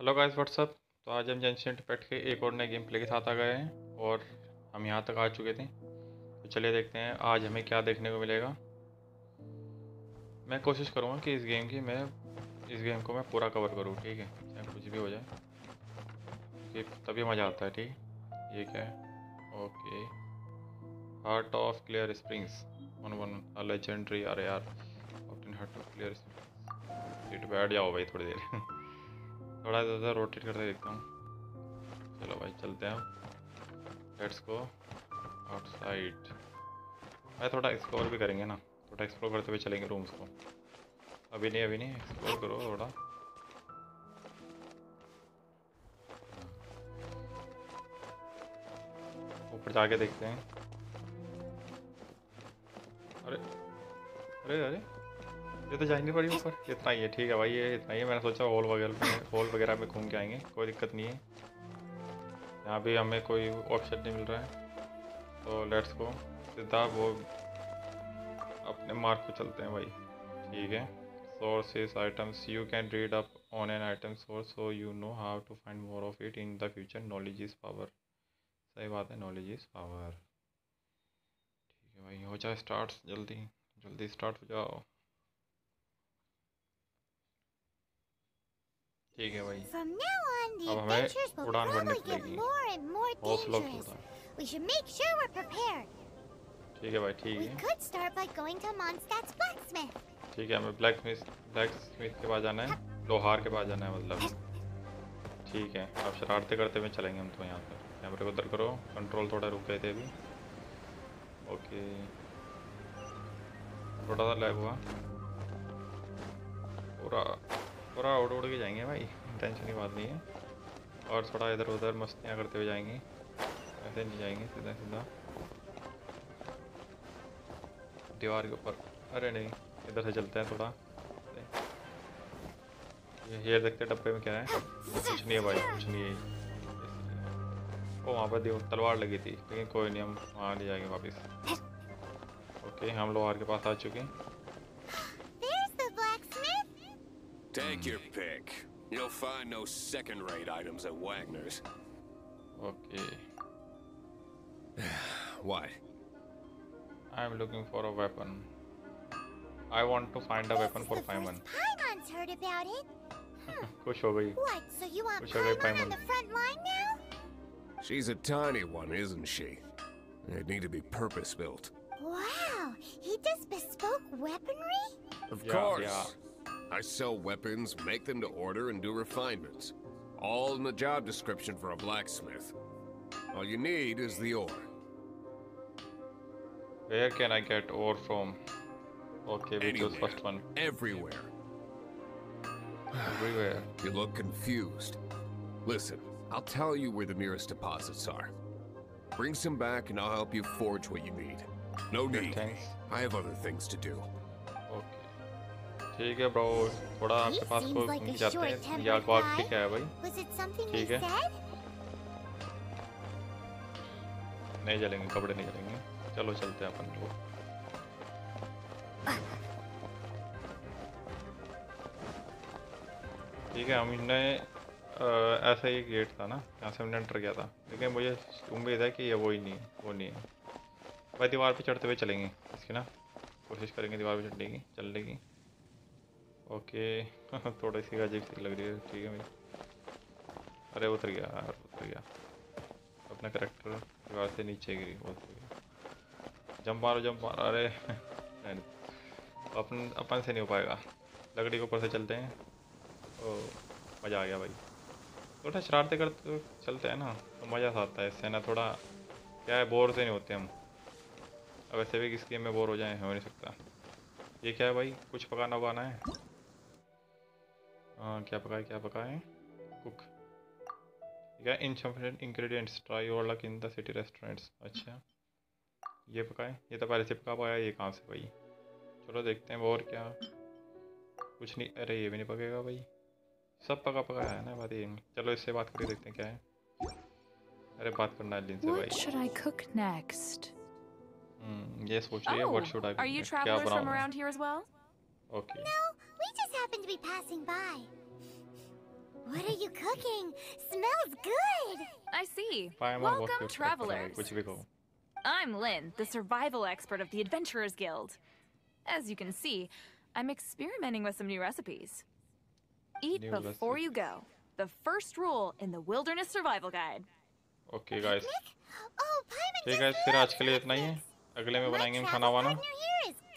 Hello guys what's up. तो आज हम जेंसेंट पेट के एक और नए गेम प्ले के साथ आ गए हैं और हम यहाँ तक आ चुके थे। तो चलिए देखते हैं आज हमें क्या देखने को मिलेगा। मैं कोशिश करूँगा कि इस गेम को मैं पूरा कवर करूँ, ठीक है, चाहे कुछ भी हो जाए, तभी मज़ा आता है। ठीक है, ये क्या है? Okay, heart of clear springs 1-1 legendary. अरे यार, हार्ट ऑफ क्लियर स्प्रिंग्स बैठ जाओ भाई, थोड़ी देर थोड़ा ज़्यादा रोटेट करके देखता हूँ। चलो भाई चलते हैं, लेट्स गो आउटसाइड। भाई थोड़ा एक्सप्लोर भी करेंगे ना, थोड़ा एक्सप्लोर करते हुए चलेंगे रूम्स को। अभी नहीं एक्सप्लोर करो थोड़ा। ऊपर जाके देखते हैं। अरे अरे अरे, ये तो जाएंगे पड़ी ऊपर। इतना ही है, ठीक है भाई, ये इतना ही है। मैंने सोचा हॉल वगैरह में घूम के आएंगे, कोई दिक्कत नहीं है। यहाँ भी हमें कोई ऑप्शन नहीं मिल रहा है, तो लेट्स गो सीधा वो अपने मार्क पे चलते हैं भाई। ठीक है, sources items you can read up on an item source so you know how to find more of it in the future. Knowledge is power. सही बात है, नॉलेज इज़ पावर। ठीक है भाई, हो जाए स्टार्ट, जल्दी जल्दी स्टार्ट हो जाओ। ठीक है भाई, अब हमें उड़ान भरने पड़ेगी, हौसला उड़ान। ठीक है भाई, ठीक है, ठीक है। हमें ब्लैक स्मिथ के पास जाना है, लोहार के पास जाना है मतलब। ठीक है, अब शरारते करते हुए चलेंगे हम। तो यहाँ पर कैमरे को उधर करो, कंट्रोल थोड़ा रुक गए थे अभी। ओके, थोड़ा सा लैग हुआ। पूरा उड़ के जाएंगे भाई, टेंशन की बात नहीं है। और थोड़ा इधर उधर मस्तियाँ करते हुए जाएंगे, ऐसे नहीं जाएंगे, सीधा सीधा दीवार के ऊपर। अरे नहीं, इधर से चलते हैं थोड़ा। ये देखते हैं डब्बे में क्या है। कुछ नहीं है भाई, कुछ नहीं है। वो वहाँ पर तलवार लगी थी, लेकिन कोई नहीं, हम वहाँ ले जाएंगे वापस। ओके, हम लोहार के पास आ चुके हैं। Take your pick. You'll find no second-rate items at Wagner's. Okay. What? I'm looking for a weapon. I want to find a weapon for Paimon. Paimon's heard about it. Kush ho gayi. What? So you want Paimon on the front line now? She's a tiny one, isn't she? It'd need to be purpose-built. Wow! He does bespoke weaponry? Of course. Yeah. I sell weapons, make them to order, and do refinements. All in the job description for a blacksmith. All you need is the ore. Where can I get ore from? Okay, we do the first one. Everywhere. You look confused. Listen, I'll tell you where the nearest deposits are. Bring some back and I'll help you forge what you need. No need. I have other things to do. ठीक है bro, थोड़ा आपके पास कोई घूम जाते हैं या बात ठीक है भाई। ठीक है, नहीं जलेंगे कपड़े, नहीं जलेंगे। चलो चलते हैं अपन लोग। ठीक है, हमने ऐसा ही गेट था ना, यहाँ से हमने एंटर किया था, लेकिन मुझे उम्मीद है कि ये वो नहीं है भाई। दीवार पे चढ़ते हुए चलेंगे इसकी ना, कोशिश करेंगे दीवार पे चलने की। ओके, थोड़ी सी अजीब सी लग रही है। ठीक है मेरी, अरे उतर गया अपना करैक्टर, दीवार से नीचे गिरी, उतर गया। जंप मारो। अरे नहीं, अपन से नहीं हो पाएगा। लकड़ी के ऊपर से चलते हैं। ओ, मज़ा आ गया भाई। थोड़ा शरारते करते चलते हैं ना, तो मज़ा सा आता है इससे ना। थोड़ा क्या है, बोर से नहीं होते हम। अब वैसे भी किस गेम में बोर हो जाए, हो नहीं सकता। ये क्या है भाई, कुछ पकाना उगाना है। क्या पकाए कुक। ठीक है, insufficient ingredients, try your luck in the city restaurants. अच्छा, ये पकाए, ये तो पहले से पका पाया, ये कहाँ से भाई। चलो देखते हैं और क्या। कुछ नहीं, अरे ये भी नहीं पकेगा भाई, सब पकाया है ना बात। ये चलो इससे बात करके देखते हैं क्या है। अरे बात करना है लिन से भाई। ये सोच रही है व्हाट शुड आई बी, क्या बनाऊं। Okay, no we just happened to be passing by. What are you cooking? Smells good! I see. Welcome, travelers. I'm Lynn, the survival expert of the Adventurers Guild. As you can see, I'm experimenting with some new recipes. Eat before you go. The first rule in the Wilderness Survival Guide. Okay, guys. Oh, Paimon, guys, फिर आज के लिए इतना ही है. अगले में बनाएंगे खाना वाना.